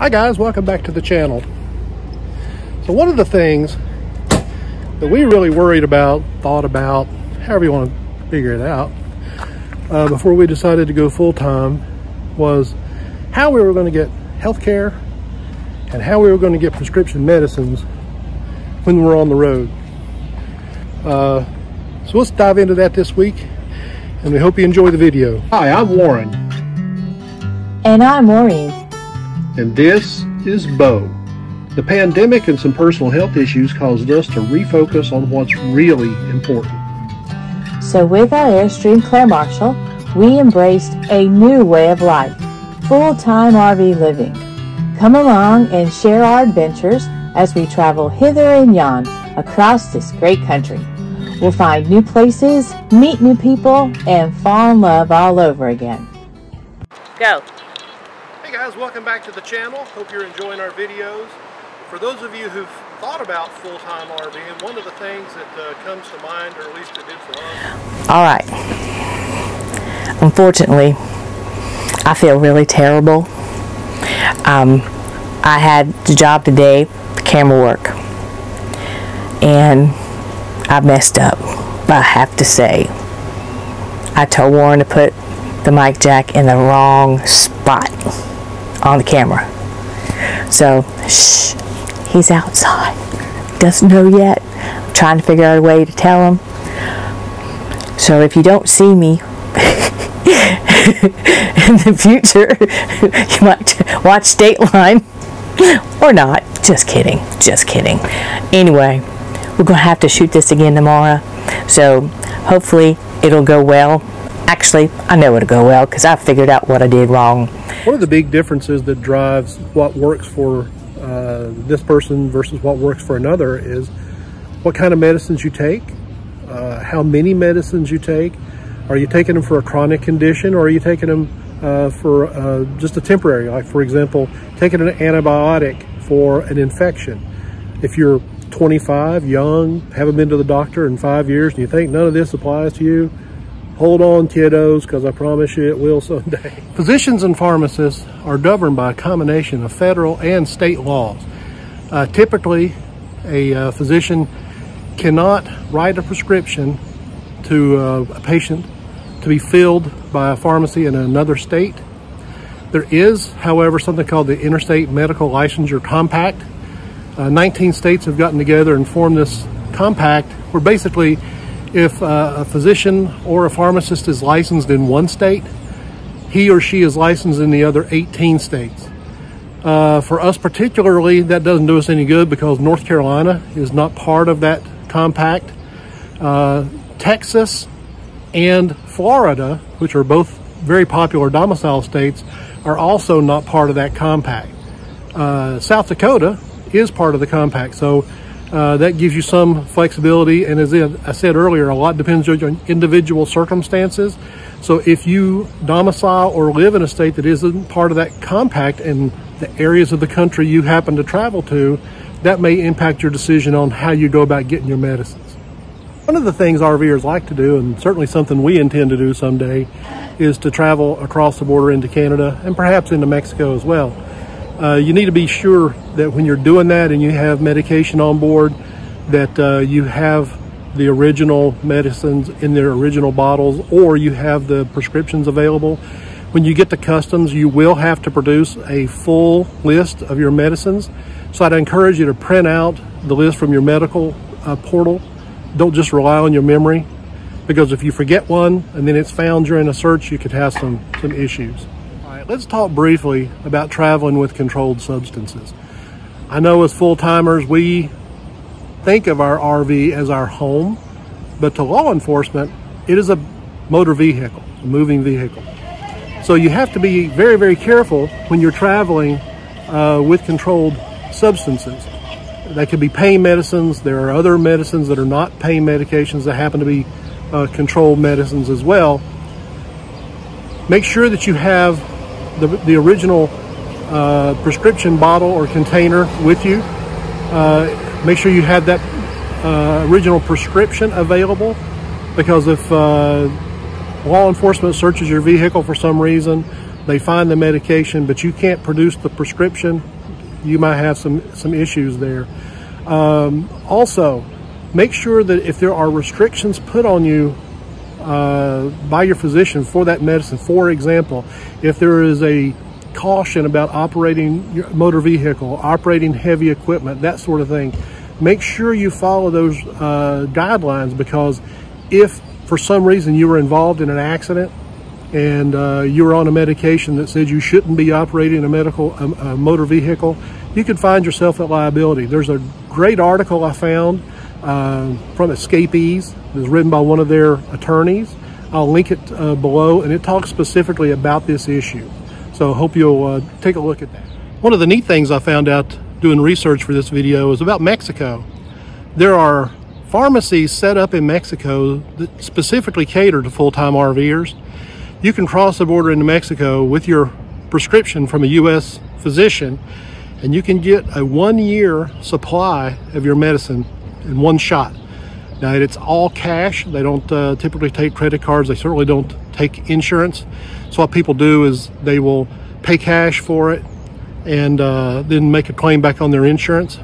Hi guys, welcome back to the channel. So one of the things that we really worried about, thought about, however you want to figure it out, before we decided to go full-time was how we were going to get health care and how we were going to get prescription medicines when we were on the road. So let's dive into that this week, and we hope you enjoy the video. Hi, I'm Warren. And I'm Maureen. And this is Bo. The pandemic and some personal health issues caused us to refocus on what's really important. So with our Airstream Claire Marshall, we embraced a new way of life, full-time RV living. Come along and share our adventures as we travel hither and yon across this great country. We'll find new places, meet new people, and fall in love all over again. Go. Hey guys, welcome back to the channel. Hope you're enjoying our videos. For those of you who've thought about full-time RVing, one of the things that comes to mind, or at least it did for us. All right. Unfortunately, I feel really terrible. I had the job today, camera work, and I messed up, I have to say. I told Warren to put the mic jack in the wrong spot on the camera. So, shh, he's outside. Doesn't know yet. I'm trying to figure out a way to tell him. So if you don't see me in the future, you might watch Dateline or not. Just kidding. Just kidding. Anyway, we're going to have to shoot this again tomorrow. So hopefully it'll go well. Actually, I know it'll go well because I figured out what I did wrong. One of the big differences that drives what works for this person versus what works for another is what kind of medicines you take, how many medicines you take. Are you taking them for a chronic condition, or are you taking them for just a temporary, like for example, taking an antibiotic for an infection? If you're 25, young, haven't been to the doctor in 5 years, and you think none of this applies to you, hold on, kiddos, because I promise you it will someday. Physicians and pharmacists are governed by a combination of federal and state laws. Typically, a physician cannot write a prescription to a patient to be filled by a pharmacy in another state. There is, however, something called the Interstate Medical Licensure Compact. 19 states have gotten together and formed this compact where basically if a physician or a pharmacist is licensed in one state, he or she is licensed in the other 18 states. For us particularly, that doesn't do us any good because North Carolina is not part of that compact. Texas and Florida, which are both very popular domicile states, are also not part of that compact. South Dakota is part of the compact. So that gives you some flexibility, and as I said earlier, a lot depends on individual circumstances. So if you domicile or live in a state that isn't part of that compact and the areas of the country you happen to travel to, that may impact your decision on how you go about getting your medicines. One of the things RVers like to do, and certainly something we intend to do someday, is to travel across the border into Canada and perhaps into Mexico as well. You need to be sure that when you're doing that and you have medication on board, that you have the original medicines in their original bottles, or you have the prescriptions available. When you get to customs, you will have to produce a full list of your medicines. So I'd encourage you to print out the list from your medical portal. Don't just rely on your memory, because if you forget one and then it's found during a search, you could have some issues. Let's talk briefly about traveling with controlled substances. I know as full-timers, we think of our RV as our home, but to law enforcement, it is a motor vehicle, a moving vehicle. So you have to be very, very careful when you're traveling with controlled substances. They could be pain medicines. There are other medicines that are not pain medications that happen to be controlled medicines as well. Make sure that you have the original prescription bottle or container with you. Make sure you have that original prescription available, because if law enforcement searches your vehicle for some reason, they find the medication, but you can't produce the prescription, you might have some issues there. Also, make sure that if there are restrictions put on you by your physician for that medicine, for example, if there is a caution about operating your motor vehicle, operating heavy equipment, that sort of thing, make sure you follow those guidelines, because if for some reason you were involved in an accident and you were on a medication that said you shouldn't be operating a motor vehicle, you could find yourself at liability. There's a great article I found from Escapees. It was written by one of their attorneys. I'll link it below, and it talks specifically about this issue. So I hope you'll take a look at that. One of the neat things I found out doing research for this video is about Mexico. There are pharmacies set up in Mexico that specifically cater to full-time RVers. You can cross the border into Mexico with your prescription from a U.S. physician, and you can get a one-year supply of your medicine in one shot. Now, it's all cash. They don't typically take credit cards. They certainly don't take insurance. So what people do is they will pay cash for it and then make a claim back on their insurance.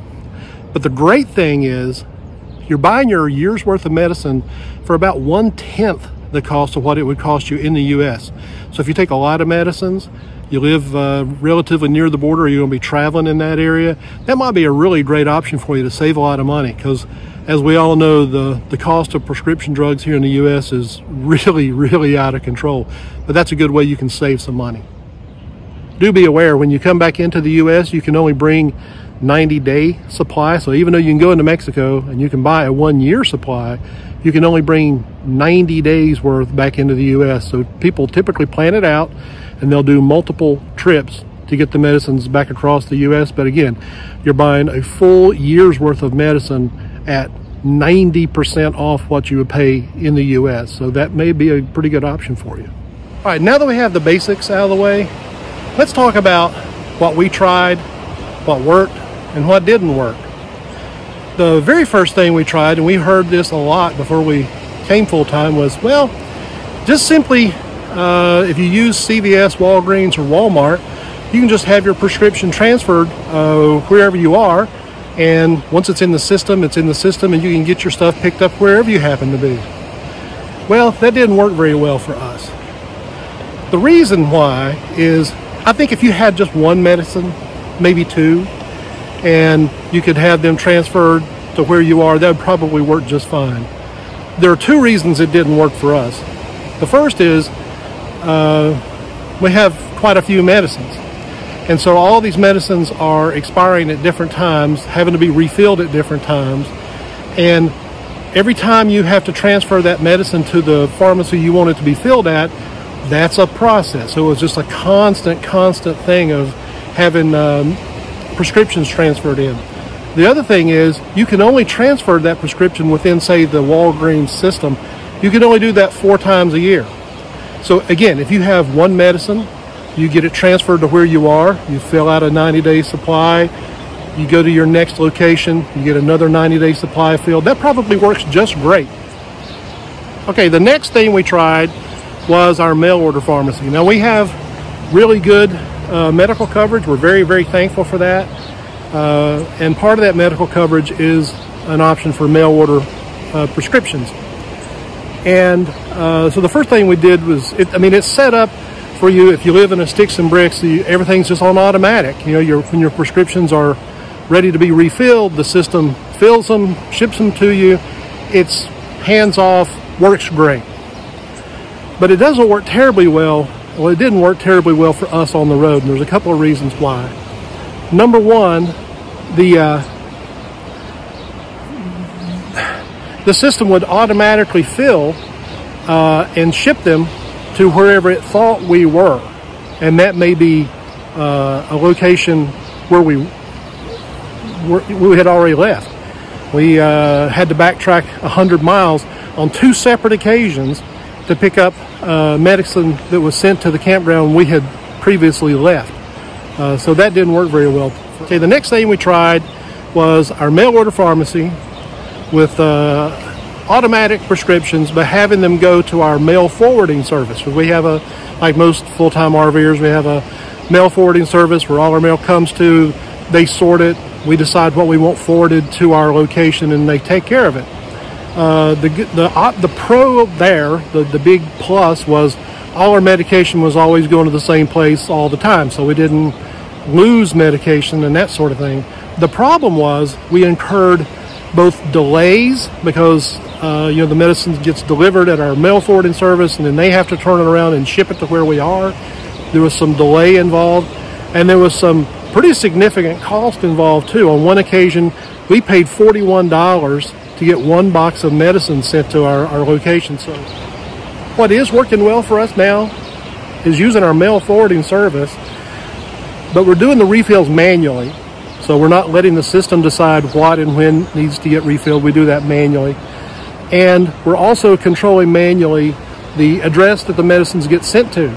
But the great thing is you're buying your year's worth of medicine for about 1/10 the cost of what it would cost you in the U.S. So if you take a lot of medicines, you live relatively near the border, or you're going to be traveling in that area, that might be a really great option for you to save a lot of money, because as we all know, the cost of prescription drugs here in the U.S. is really, really out of control. But that's a good way you can save some money. Do be aware, when you come back into the U.S., you can only bring 90-day supply. So even though you can go into Mexico and you can buy a one-year supply, you can only bring 90 days worth back into the U.S. So people typically plan it out, and they'll do multiple trips to get the medicines back across the U.S. But again, you're buying a full year's worth of medicine at 90% off what you would pay in the U.S. So that may be a pretty good option for you. All right, now that we have the basics out of the way, let's talk about what we tried, what worked, and what didn't work. The very first thing we tried, and we heard this a lot before we came full-time, was, well, just simply, if you use CVS, Walgreens, or Walmart, you can just have your prescription transferred wherever you are. And once it's in the system, and you can get your stuff picked up wherever you happen to be. Well, that didn't work very well for us. The reason why is, I think if you had just one medicine, maybe two, and you could have them transferred to where you are, that would probably work just fine. There are two reasons it didn't work for us. The first is we have quite a few medicines. And so all these medicines are expiring at different times, having to be refilled at different times. And every time you have to transfer that medicine to the pharmacy you want it to be filled at, that's a process. So it was just a constant thing of having prescriptions transferred in. The other thing is, you can only transfer that prescription within, say, the Walgreens system. You can only do that 4 times a year. So again, if you have one medicine, you get it transferred to where you are, you fill out a 90-day supply, you go to your next location, you get another 90-day supply filled. That probably works just great. Okay, the next thing we tried was our mail order pharmacy. Now, we have really good medical coverage. We're very, very thankful for that. And part of that medical coverage is an option for mail order prescriptions. And so the first thing we did was, it's set up for you, if you live in a sticks and bricks, everything's just on automatic. You know, when your prescriptions are ready to be refilled, the system fills them, ships them to you. It's hands-off, works great. But it doesn't work terribly well. Well, it didn't work terribly well for us on the road, and there's a couple of reasons why. Number one, the system would automatically fill and ship them to wherever it thought we were, and that may be a location where we had already left. We had to backtrack 100 miles on 2 separate occasions to pick up medicine that was sent to the campground we had previously left. So that didn't work very well. Okay, the next thing we tried was our mail order pharmacy with automatic prescriptions, but having them go to our mail forwarding service. We have a, like most full-time RVers, we have a mail forwarding service where all our mail comes to, they sort it, we decide what we want forwarded to our location, and they take care of it. The pro there, the big plus was all our medication was always going to the same place all the time, so we didn't lose medication and that sort of thing. The problem was we incurred both delays because you know, the medicine gets delivered at our mail forwarding service and then they have to turn it around and ship it to where we are. There was some delay involved, and there was some pretty significant cost involved too. On one occasion, we paid $41 to get one box of medicine sent to our location. So what is working well for us now is using our mail forwarding service, but we're doing the refills manually. So we're not letting the system decide what and when needs to get refilled. We do that manually. And we're also controlling manually the address that the medicines get sent to.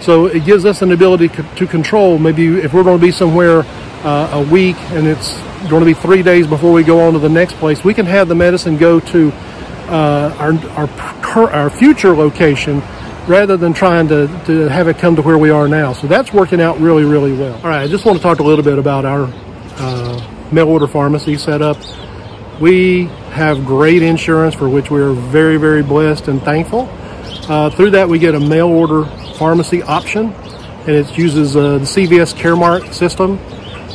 So it gives us an ability to control. Maybe if we're going to be somewhere a week and it's going to be 3 days before we go on to the next place, we can have the medicine go to our future location rather than trying to have it come to where we are now. So that's working out really, really well. All right, I just want to talk a little bit about our mail order pharmacy setup. We have great insurance, for which we are very, very blessed and thankful. Through that, we get a mail order pharmacy option, and it uses the CVS Caremark system.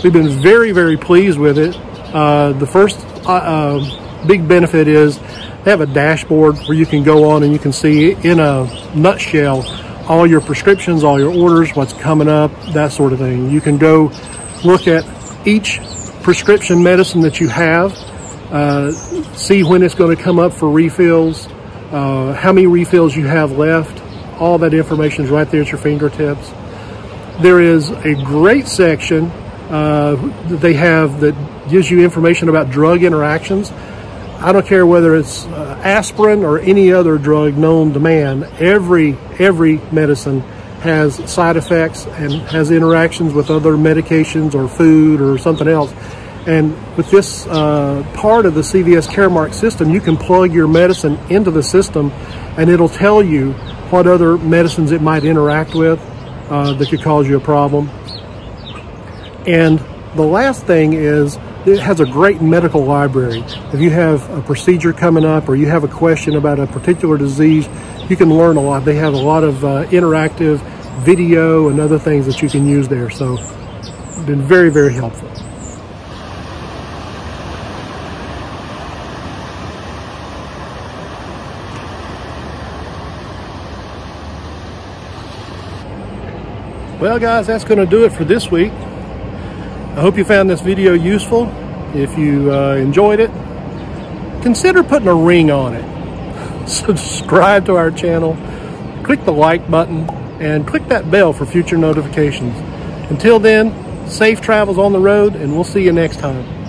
We've been very, very pleased with it. The first big benefit is they have a dashboard where you can go on and you can see in a nutshell all your prescriptions, all your orders, what's coming up, that sort of thing. You can go look at each prescription medicine that you have, see when it's going to come up for refills, how many refills you have left. All that information is right there at your fingertips. There is a great section that they have that gives you information about drug interactions. I don't care whether it's aspirin or any other drug known to man, every medicine has side effects and has interactions with other medications or food or something else. And with this part of the CVS Caremark system, you can plug your medicine into the system and it'll tell you what other medicines it might interact with that could cause you a problem. And the last thing is it has a great medical library. If you have a procedure coming up or you have a question about a particular disease, you can learn a lot. They have a lot of interactive video and other things that you can use there. So it's been very, very helpful. Well guys, that's going to do it for this week. I hope you found this video useful. If you enjoyed it, consider putting a ring on it. Subscribe to our channel, click the like button, and click that bell for future notifications. Until then, safe travels on the road, and we'll see you next time.